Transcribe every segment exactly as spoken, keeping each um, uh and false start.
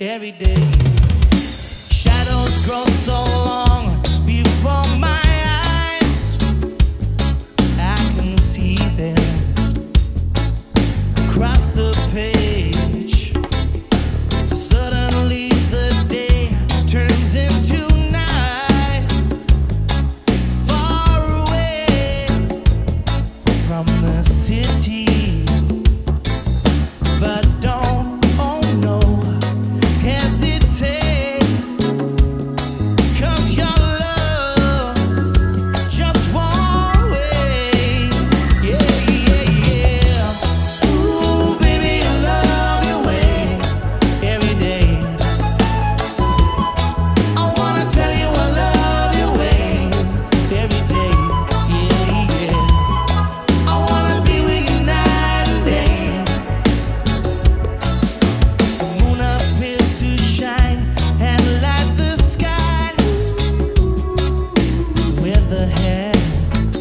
every day. Shadows grow so long before my eyes, I can see them across the page. Suddenly the day turns into night, far away from the city. But don't, oh no, hesitate, 'cause your love just won't wait. Yeah, yeah, yeah. Ooh, baby, I love your way every day. I wanna tell you I love your way every day. Yeah, yeah. I wanna be with you night and day. To shine and light the skies with the hand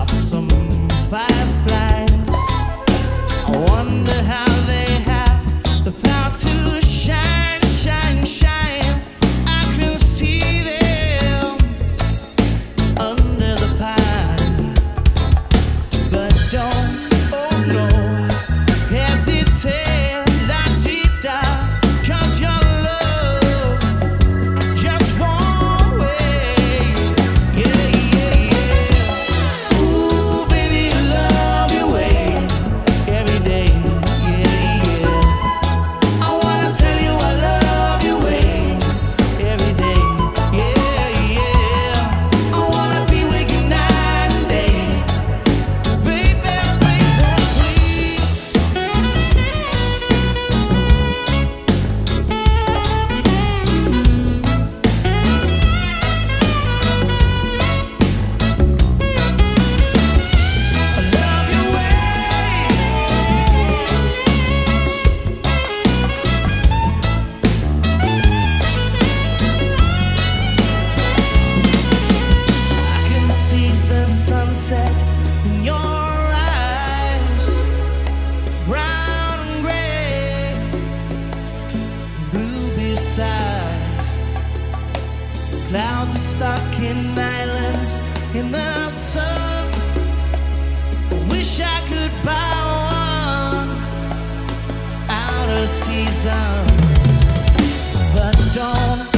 of some fireflies. I wonder how they have the power to shine, shine, shine. I can see them under the pine, but don't, oh no, hesitate. La-dee-da. 'Cause your love just won't wait. Yeah, yeah, yeah. Ooh, baby, I love your way every day. Yeah, yeah. I wanna tell you I love your way every day. Yeah, yeah. I wanna be with you night and day. Baby, baby, please. I love your way. I can see the sunset in your eyes, brown and gray, blue beside. Clouds are stuck in islands in the sun. I wish I could buy one out of season, but don't.